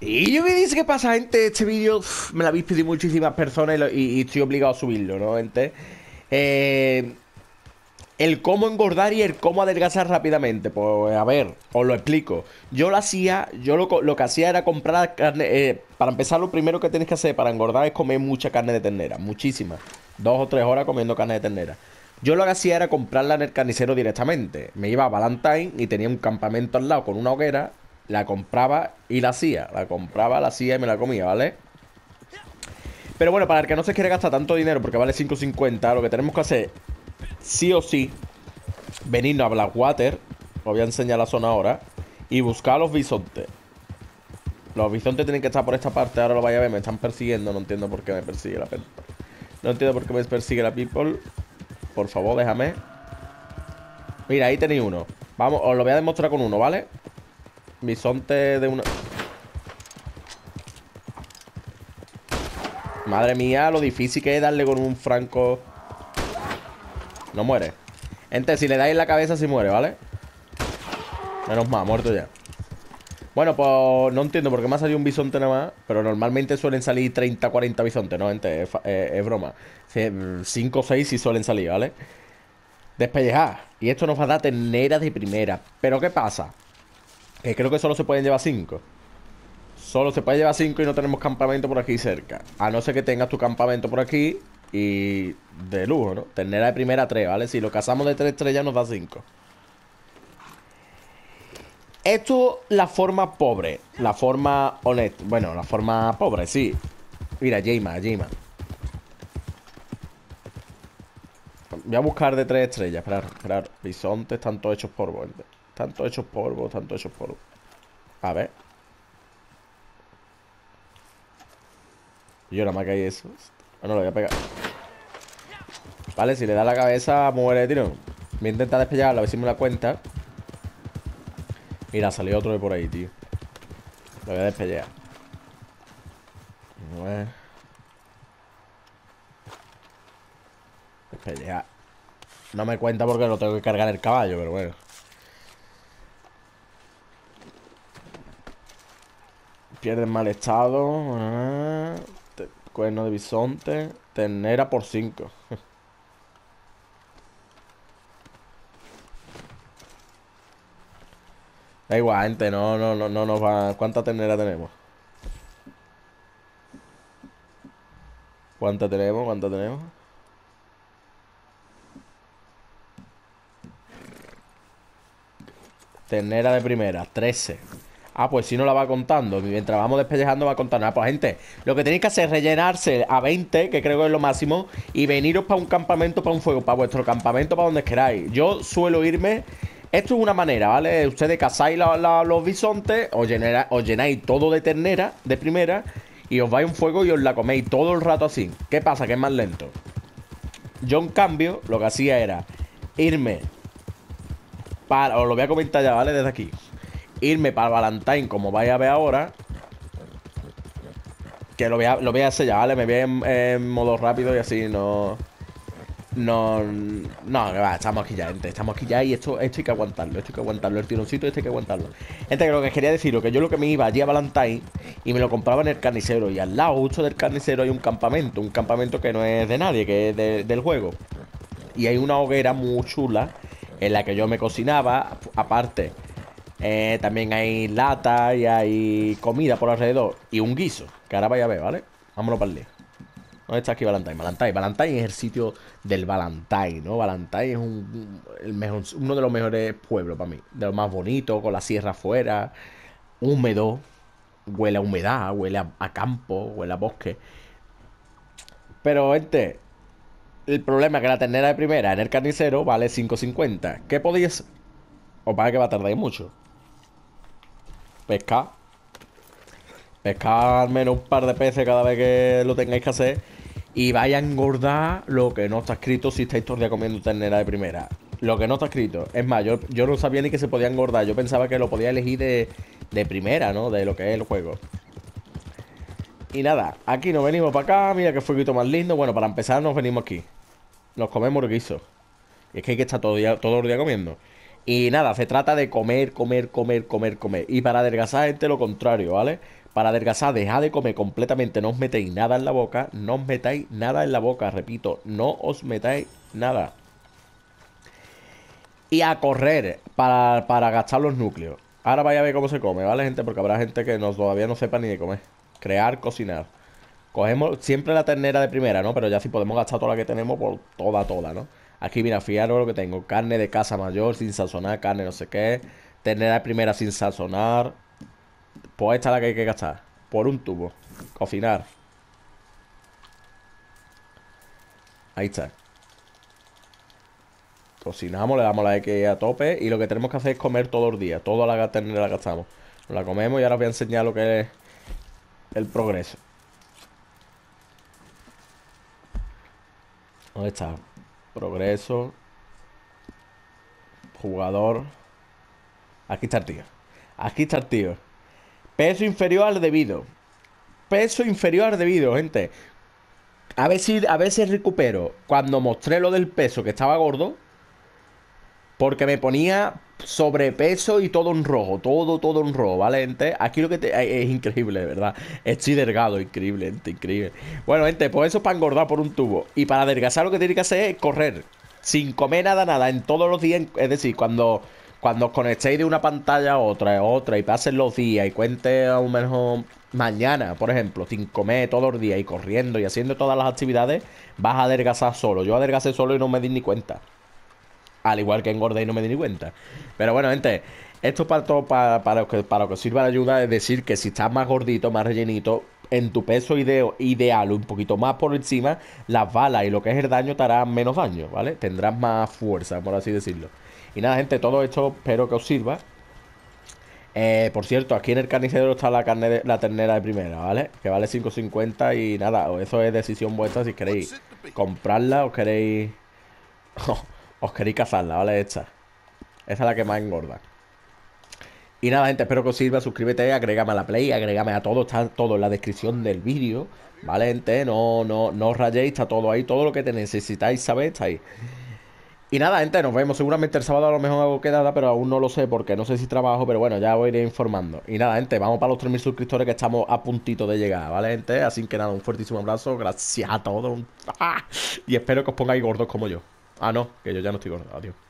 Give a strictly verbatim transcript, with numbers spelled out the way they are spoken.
Y yo me dice que pasa, gente. Este vídeo me lo habéis pedido muchísimas personas y, lo, y, y estoy obligado a subirlo, ¿no, gente? Eh, el cómo engordar y el cómo adelgazar rápidamente. Pues a ver, os lo explico. Yo lo hacía, yo lo, lo que hacía era comprar carne. Eh, para empezar, lo primero que tenéis que hacer para engordar es comer mucha carne de ternera, muchísima. Dos o tres horas comiendo carne de ternera. Yo lo que hacía era comprarla en el carnicero directamente. Me iba a Valentine y tenía un campamento al lado con una hoguera. La compraba y la hacía. La compraba, la hacía y me la comía, ¿vale? Pero bueno, para el que no se quiere gastar tanto dinero, porque vale cinco cincuenta, lo que tenemos que hacer, sí o sí, venirnos a Blackwater. Os voy a enseñar la zona ahora. Y buscar los bisontes. Los bisontes tienen que estar por esta parte. Ahora lo vais a ver, me están persiguiendo. No entiendo por qué me persigue la people. No entiendo por qué me persigue la people. Por favor, déjame. Mira, ahí tenéis uno. Vamos, os lo voy a demostrar con uno, ¿vale? Bisonte de una... Madre mía, lo difícil que es darle con un franco. No muere. Gente, si le dais en la cabeza, sí muere, ¿vale? Menos mal, muerto ya. Bueno, pues no entiendo por qué me ha salido un bisonte nada más. Pero normalmente suelen salir treinta, cuarenta bisontes, ¿no, gente? Es, es, es broma. cinco o seis sí suelen salir, ¿vale? Despellejar. Y esto nos va a dar terneras de primera. Pero ¿qué pasa? Que creo que solo se pueden llevar cinco. Solo se puede llevar cinco y no tenemos campamento por aquí cerca. A no ser que tengas tu campamento por aquí. Y de lujo, ¿no? Ternera de primera tres, ¿vale? Si lo cazamos de tres estrellas nos da cinco. Esto la forma pobre. La forma honesta. Bueno, la forma pobre, sí. Mira, Jayma, Jayma. Voy a buscar de tres estrellas. Esperar, esperar. Bisontes están todos hechos polvo, gente. Tanto hechos polvo, tanto hechos polvo. A ver. Yo nada más que hay eso. Ah, no, lo voy a pegar. Vale, si le da la cabeza, muere, tío. Voy a intentar despellarlo, a ver si me la cuenta. Mira, salió otro de por ahí, tío. Lo voy a despellar. Despellar. No me cuenta porque lo tengo que cargar el caballo, pero bueno. Pierde en mal estado. Ah, cuerno de bisonte. Ternera por cinco. Da igual, gente. No, no, no, no nos va. ¿Cuánta ternera tenemos? ¿Cuánta tenemos? ¿Cuánta tenemos? Ternera de primera, trece. Ah, pues si no la va contando. Mientras vamos despellejando va contando. Ah, pues gente, lo que tenéis que hacer es rellenarse a veinte, que creo que es lo máximo. Y veniros para un campamento, para un fuego. Para vuestro campamento, para donde queráis. Yo suelo irme. Esto es una manera, ¿vale? Ustedes cazáis la, la, los bisontes, os, llenera, os llenáis todo de ternera, de primera, y os vais a un fuego y os la coméis todo el rato así. ¿Qué pasa? Que es más lento. Yo, en cambio, lo que hacía era irme para... Os lo voy a comentar ya, ¿vale? Desde aquí. Irme para Valentine, como vais a ver ahora. Que lo voy a, lo voy a hacer ya, ¿vale? Me voy en, en modo rápido y así no... No... No, que va, estamos aquí ya, gente. Estamos aquí ya y esto, esto hay que aguantarlo. Esto hay que aguantarlo. El tironcito este hay que aguantarlo. Gente, que lo que quería decir, que yo lo que me iba allí a Valentine y me lo compraba en el carnicero. Y al lado justo del carnicero hay un campamento. Un campamento que no es de nadie, que es de, del juego. Y hay una hoguera muy chula en la que yo me cocinaba. Aparte... Eh, también hay lata y hay comida por alrededor. Y un guiso, que ahora vais a ver, ¿vale? Vámonos para el día. ¿Dónde está aquí Valentine? Valentine, Valentine es el sitio del Valentine, ¿no? Valentine es un, el mejor, uno de los mejores pueblos para mí. De los más bonitos, con la sierra afuera. Húmedo. Huele a humedad, huele a, a campo, huele a bosque. Pero, gente, el problema es que la ternera de primera en el carnicero vale cinco cincuenta. ¿Qué podéis...? Os parece que va a tardar mucho. Pescar. Pescar al menos un par de peces cada vez que lo tengáis que hacer. Y vaya a engordar lo que no está escrito si estáis todo el día comiendo ternera de primera. Lo que no está escrito. Es más, yo, yo no sabía ni que se podía engordar. Yo pensaba que lo podía elegir de, de primera, ¿no? De lo que es el juego. Y nada, aquí nos venimos para acá. Mira qué fueguito más lindo. Bueno, para empezar nos venimos aquí. Nos comemos guiso. Y es que hay que estar todo, día, todo el día comiendo. Y nada, se trata de comer, comer, comer, comer, comer. Y para adelgazar, gente, lo contrario, ¿vale? Para adelgazar, dejad de comer completamente. No os metéis nada en la boca. No os metáis nada en la boca, repito. No os metáis nada. Y a correr para, para gastar los núcleos. Ahora vais a ver cómo se come, ¿vale, gente? Porque habrá gente que no, todavía no sepa ni de comer. Crear, cocinar. Cogemos siempre la ternera de primera, ¿no? Pero ya si podemos gastar toda la que tenemos, por toda, toda, ¿no? Aquí, mira, fijaros lo que tengo. Carne de casa mayor sin sazonar, carne no sé qué. Ternera de primera sin sazonar. Pues esta es la que hay que gastar. Por un tubo. Cocinar. Ahí está. Cocinamos, le damos la X a tope. Y lo que tenemos que hacer es comer todos los días. Toda la ternera la gastamos. Nos la comemos y ahora os voy a enseñar lo que es el progreso. ¿Dónde está? Progreso. Jugador. Aquí está el tío. Aquí está el tío. Peso inferior al debido. Peso inferior al debido, gente. A ver si, a ver si recupero. Cuando mostré lo del peso, que estaba gordo, porque me ponía sobrepeso y todo en rojo. Todo, todo en rojo, ¿vale, gente? Aquí lo que te... es increíble, ¿verdad? Estoy delgado, increíble, gente, increíble. Bueno, gente, pues eso es para engordar por un tubo. Y para adelgazar lo que tiene que hacer es correr. Sin comer nada, nada, en todos los días. Es decir, cuando... Cuando os conectéis de una pantalla a otra, a otra, y pasen los días, y cuente a lo mejor mañana, por ejemplo, sin comer todos los días, y corriendo, y haciendo todas las actividades, vas a adelgazar solo. Yo adelgacé solo y no me di ni cuenta. Al igual que engordé y no me di ni cuenta. Pero bueno, gente, esto para todo, para, para, para, para lo que os sirva la ayuda, es decir, que si estás más gordito, más rellenito, en tu peso ideo, ideal, un poquito más por encima, las balas y lo que es el daño te harán menos daño, ¿vale? Tendrás más fuerza, por así decirlo. Y nada, gente, todo esto espero que os sirva. eh, Por cierto, aquí en el carnicero está la carne de, la ternera de primera, ¿vale? Que vale cinco cincuenta y nada, eso es decisión vuestra si queréis comprarla o queréis... os queréis cazarla, ¿vale? Esta. Esta es la que más engorda. Y nada, gente, espero que os sirva. Suscríbete, agrégame a la play, agrégame a todo. Está todo en la descripción del vídeo, ¿vale, gente? No, no, no os rayéis, está todo ahí. Todo lo que te necesitáis, ¿sabéis? Está ahí. Y nada, gente, nos vemos. Seguramente el sábado a lo mejor hago quedada, pero aún no lo sé porque no sé si trabajo, pero bueno, ya os iré informando. Y nada, gente, vamos para los tres mil suscriptores que estamos a puntito de llegar, ¿vale, gente? Así que nada, un fuertísimo abrazo, gracias a todos. Y espero que os pongáis gordos como yo. Ah, no, que yo ya no estoy gordo, adiós.